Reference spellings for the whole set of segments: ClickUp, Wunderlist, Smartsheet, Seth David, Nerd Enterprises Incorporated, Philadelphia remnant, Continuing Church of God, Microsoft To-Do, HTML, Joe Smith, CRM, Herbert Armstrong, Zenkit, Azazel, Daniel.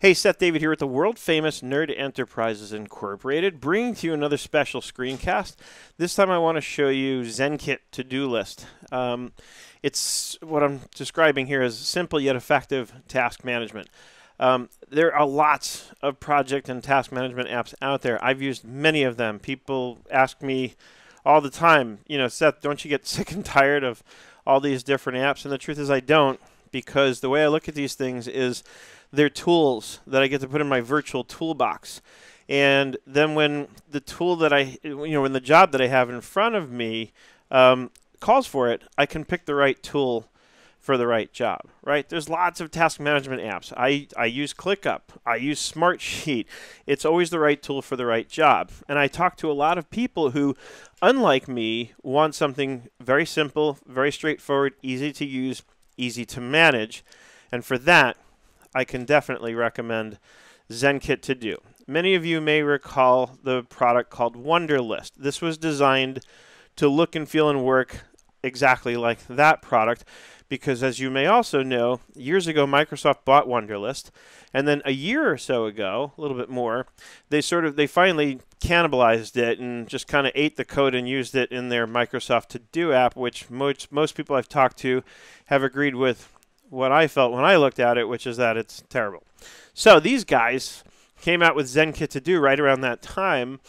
Hey, Seth David here with the world-famous Nerd Enterprises Incorporated, bringing to you another special screencast. This time I want to show you Zenkit To-Do List. It's what I'm describing here as simple yet effective task management. There are lots of project and task management apps out there. I've used many of them. People ask me all the time, you know, Seth, don't you get sick and tired of all these different apps? And the truth is I don't, because the way I look at these things is they're tools that I get to put in my virtual toolbox. And then when the tool that when the job that I have in front of me calls for it, I can pick the right tool for the right job, right? There's lots of task management apps. I use ClickUp. I use Smartsheet. It's always the right tool for the right job. And I talk to a lot of people who, unlike me, want something very simple, very straightforward, easy to use, easy to manage. And for that, I can definitely recommend Zenkit To-Do. Many of you may recall the product called Wunderlist. This was designed to look and feel and work exactly like that product, because as you may also know, years ago Microsoft bought Wunderlist, and then a year or so ago, a little bit more, they finally cannibalized it and just kind of ate the code and used it in their Microsoft To-Do app, which most people I've talked to have agreed with what I felt when I looked at it, which is that it's terrible. So these guys came out with Zenkit To-Do right around that time.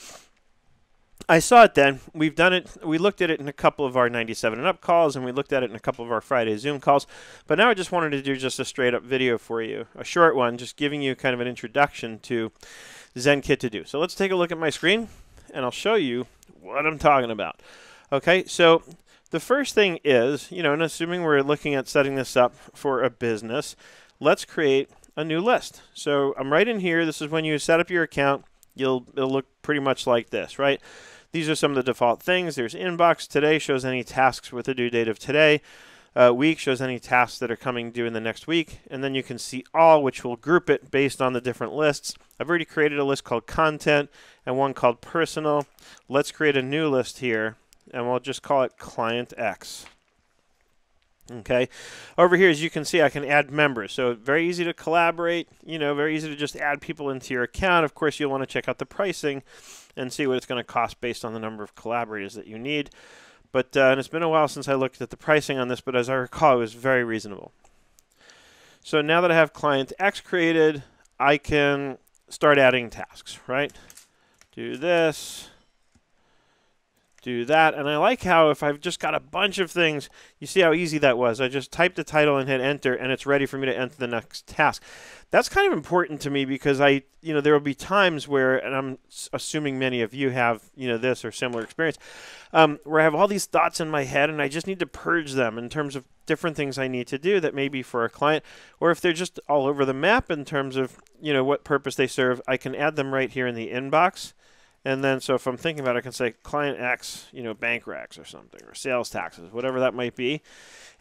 I saw it then. We've done it. We looked at it in a couple of our 97 and Up calls, and we looked at it in a couple of our Friday Zoom calls. But now I just wanted to do just a straight up video for you, a short one, just giving you kind of an introduction to Zenkit To-Do. So let's take a look at my screen, and I'll show you what I'm talking about. Okay, so the first thing is, you know, and assuming we're looking at setting this up for a business, let's create a new list. So I'm right in here. This is when you set up your account. It'll look pretty much like this, right? These are some of the default things. There's inbox. Today shows any tasks with a due date of today. Week shows any tasks that are coming due in the next week. And then you can see all, which will group it based on the different lists. I've already created a list called content and one called personal. Let's create a new list here, and we'll just call it client X. Okay, over here, as you can see, I can add members. So very easy to collaborate, you know, very easy to just add people into your account. Of course, you'll want to check out the pricing and see what it's going to cost based on the number of collaborators that you need. But and it's been a while since I looked at the pricing on this, but as I recall, it was very reasonable. So now that I have client X created, I can start adding tasks, right? Do this. Do that. And I like how if I've just got a bunch of things, you see how easy that was. I just typed the title and hit enter, and it's ready for me to enter the next task. That's kind of important to me because there will be times where, and I'm assuming many of you have, this or similar experience, where I have all these thoughts in my head and I just need to purge them in terms of different things I need to do that may be for a client, or if they're just all over the map in terms of, what purpose they serve, I can add them right here in the inbox. And then, so if I'm thinking about it, I can say client X, bank racks or something, or sales taxes, whatever that might be.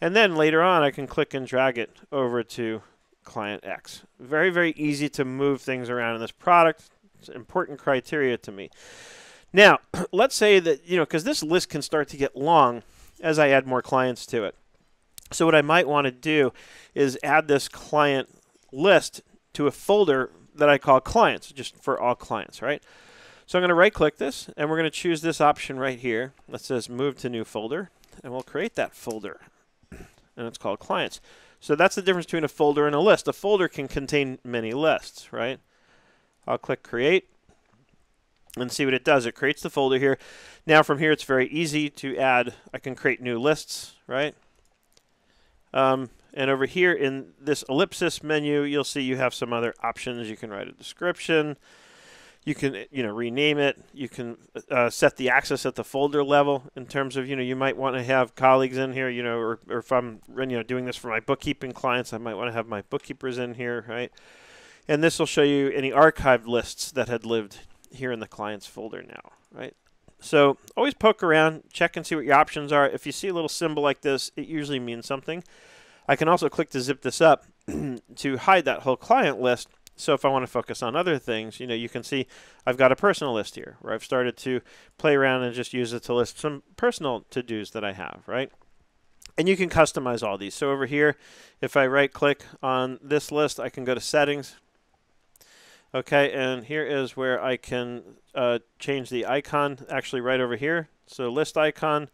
And then later on, I can click and drag it over to client X. Very, very easy to move things around in this product. It's important criteria to me. Now, let's say that, because this list can start to get long as I add more clients to it. So what I might want to do is add this client list to a folder that I call clients, just for all clients, right? So I'm going to right-click this, and we're going to choose this option right here that says Move to New Folder, and we'll create that folder, and it's called Clients. So that's the difference between a folder and a list. A folder can contain many lists, right? I'll click Create and see what it does. It creates the folder here. Now from here, it's very easy to add. I can create new lists, right? And over here in this ellipsis menu, you'll see you have some other options. You can write a description. You can, rename it. You can set the access at the folder level in terms of, you might want to have colleagues in here, or if I'm, doing this for my bookkeeping clients, I might want to have my bookkeepers in here, right? And this will show you any archived lists that had lived here in the clients folder now, right? So always poke around, check and see what your options are. If you see a little symbol like this, it usually means something. I can also click to zip this up to hide that whole client list. So if I want to focus on other things, you can see I've got a personal list here where I've started to play around and just use it to list some personal to-dos that I have, right? And you can customize all these. So over here, if I right-click on this list, I can go to Settings, Okay, and here is where I can change the icon, actually right over here. So list icon,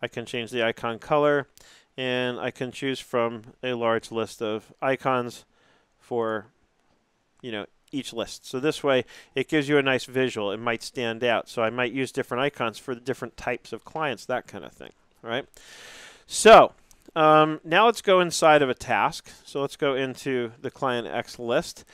I can change the icon color, and I can choose from a large list of icons for, you know, each list. So this way it gives you a nice visual. It might stand out. So I might use different icons for the different types of clients, that kind of thing. All right. So now let's go inside of a task. So let's go into the client X list.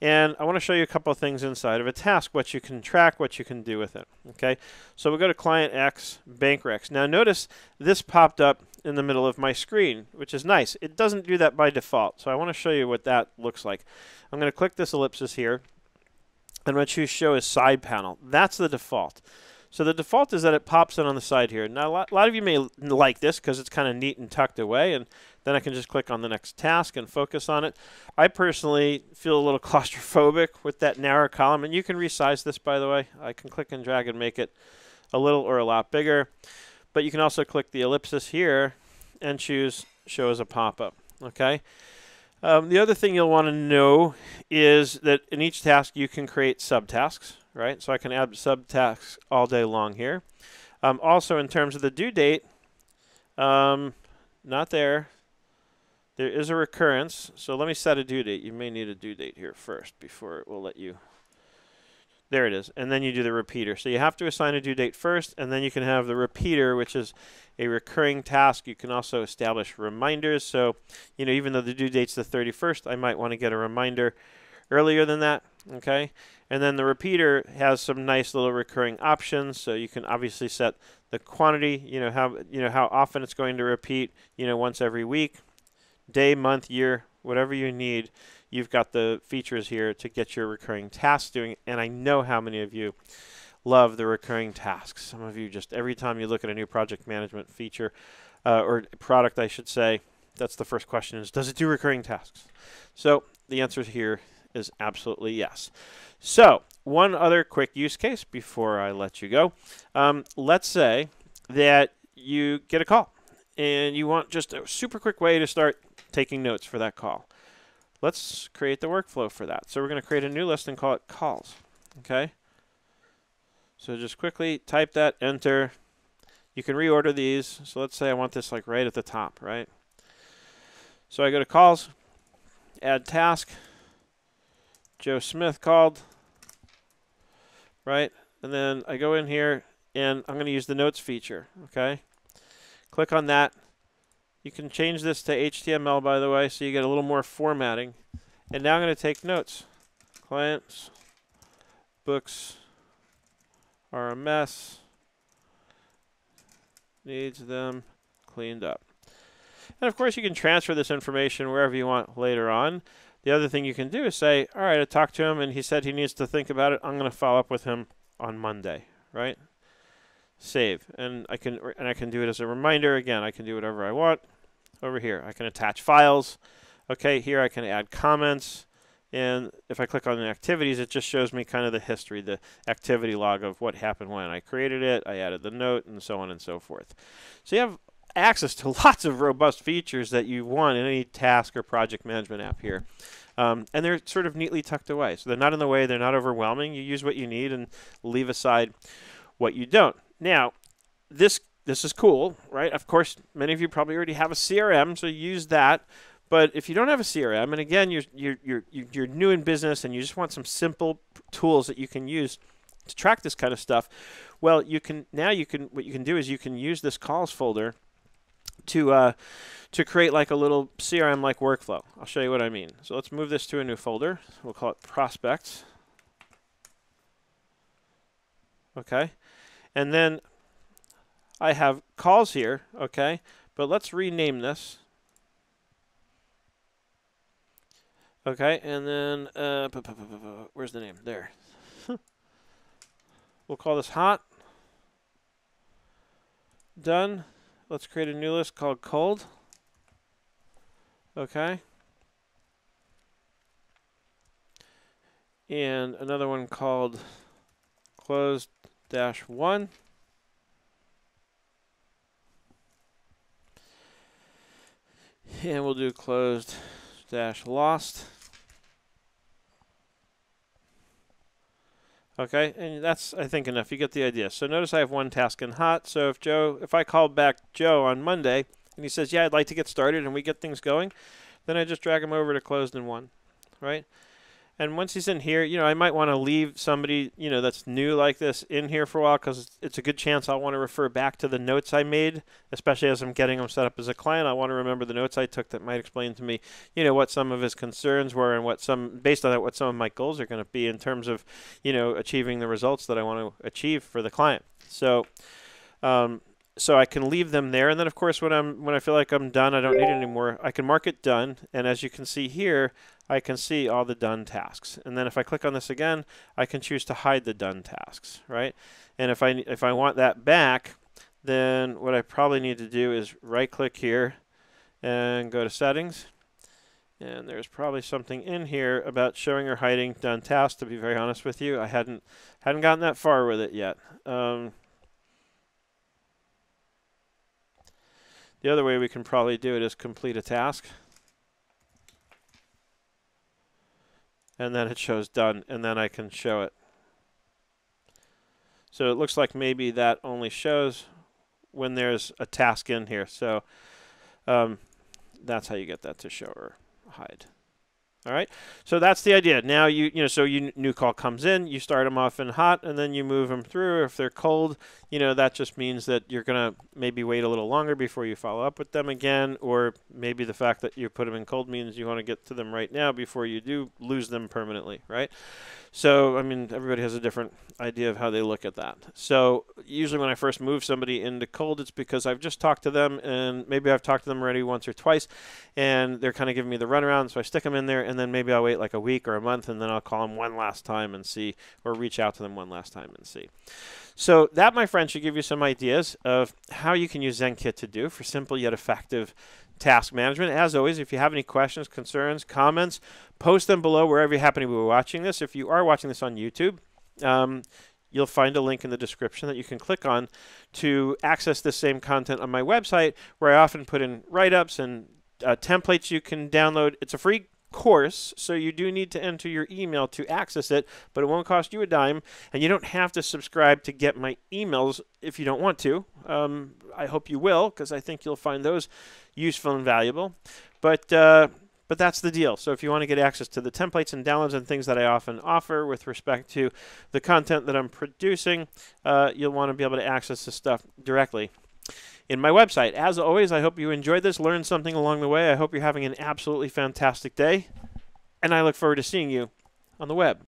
And I want to show you a couple of things inside of a task, what you can track, what you can do with it. Okay, so we'll go to client X, bank recs. Now notice this popped up in the middle of my screen, which is nice. It doesn't do that by default, so I want to show you what that looks like. I'm going to click this ellipsis here, and I'm going to choose show as side panel. That's the default. So the default is that it pops in on the side here. Now a lot of you may like this because it's kind of neat and tucked away, and then I can just click on the next task and focus on it. I personally feel a little claustrophobic with that narrow column, and you can resize this, by the way. I can click and drag and make it a little or a lot bigger, but you can also click the ellipsis here and choose show as a pop-up, okay? The other thing you'll want to know is that in each task you can create subtasks, right? So I can add subtasks all day long here. Also in terms of the due date, not there. There is a recurrence, so let me set a due date. You may need a due date here first before it will let you. There it is, and then you do the repeater. So you have to assign a due date first, and then you can have the repeater, which is a recurring task. You can also establish reminders. So, you know, even though the due date's the 31st, I might want to get a reminder earlier than that, okay? And then the repeater has some nice little recurring options, so you can obviously set the quantity, how often it's going to repeat, once every week. Day, month, year, whatever you need, you've got the features here to get your recurring tasks doing. And I know how many of you love the recurring tasks. Some of you just every time you look at a new project management feature or product, I should say, that's the first question is, does it do recurring tasks? So the answer here is absolutely yes. So one other quick use case before I let you go. Let's say that you get a call and you want just a super quick way to start taking notes for that call. Let's create the workflow for that. So we're going to create a new list and call it calls. Okay. So just quickly type that, enter. You can reorder these. So let's say I want this like right at the top, right? So I go to calls, add task, Joe Smith called, right? And then I go in here and I'm going to use the notes feature. Okay. Click on that. You can change this to HTML, by the way, so you get a little more formatting. And now I'm going to take notes. Clients, books, RMS, needs them cleaned up. And of course, you can transfer this information wherever you want later on. The other thing you can do is say, all right, I talked to him and he said he needs to think about it. I'm going to follow up with him on Monday, right? Save, and I can do it as a reminder. Again, I can do whatever I want. Over here I can attach files. Okay, here I can add comments, and if I click on the activities, it just shows me kind of the history, the activity log of what happened when I created it, I added the note, and so on and so forth. So you have access to lots of robust features that you want in any task or project management app here. And they're sort of neatly tucked away, so they're not in the way, they're not overwhelming. You use what you need and leave aside what you don't. Now, this is cool, right? Of course, many of you probably already have a CRM, so use that. But if you don't have a CRM, and again, you're new in business and you just want some simple tools that you can use to track this kind of stuff, well, what you can do is you can use this calls folder to create like a little CRM-like workflow. I'll show you what I mean. So let's move this to a new folder. We'll call it prospects. Okay. And then I have calls here, okay? But let's rename this. Okay, and then, where's the name? There. We'll call this hot. Done. Let's create a new list called cold. Okay. And another one called closed. -1. And we'll do closed -lost. Okay, and that's, I think, enough. You get the idea. So notice I have one task in hot. So if Joe, if I call back Joe on Monday and he says, yeah, I'd like to get started, and we get things going, then I just drag him over to closed in one, right? And once he's in here, you know, I might want to leave somebody, you know, that's new like this in here for a while, because it's a good chance I'll want to refer back to the notes I made, especially as I'm getting him set up as a client. I want to remember the notes I took that might explain to me, you know, what some of his concerns were and what some, based on that, what some of my goals are going to be in terms of, you know, achieving the results that I want to achieve for the client. So, so I can leave them there. And then, of course, when I feel like I'm done, I don't need it anymore, I can mark it done. And as you can see here, I can see all the done tasks. And then if I click on this again, I can choose to hide the done tasks, right? And if I want that back, then what I probably need to do is right click here and go to settings. And there's probably something in here about showing or hiding done tasks. To be very honest with you, I hadn't gotten that far with it yet. The other way we can probably do it is complete a task. And then it shows done, and then I can show it. So it looks like maybe that only shows when there's a task in here. So that's how you get that to show or hide. All right, so that's the idea. Now you know, so new call comes in, you start them off in hot, and then you move them through. If they're cold, you know, that just means that you're gonna maybe wait a little longer before you follow up with them again, or maybe the fact that you put them in cold means you want to get to them right now before you do lose them permanently, right? So I mean, everybody has a different idea of how they look at that. So usually when I first move somebody into cold, it's because I've just talked to them, and maybe I've talked to them already once or twice, and they're kind of giving me the runaround, so I stick them in there. And then maybe I'll wait like a week or a month, and then I'll call them one last time and see, or reach out to them one last time and see. So that, my friend, should give you some ideas of how you can use Zenkit to do for simple yet effective task management. As always, if you have any questions, concerns, comments, post them below wherever you happen to be watching this. If you are watching this on YouTube, you'll find a link in the description that you can click on to access the same content on my website, where I often put in write-ups and templates you can download. It's a free course, so you do need to enter your email to access it, but it won't cost you a dime, and you don't have to subscribe to get my emails if you don't want to. I hope you will, because I think you'll find those useful and valuable, but that's the deal. So if you want to get access to the templates and downloads and things that I often offer with respect to the content that I'm producing, you'll want to be able to access this stuff directly in my website. As always, I hope you enjoyed this, learned something along the way. I hope you're having an absolutely fantastic day, and I look forward to seeing you on the web.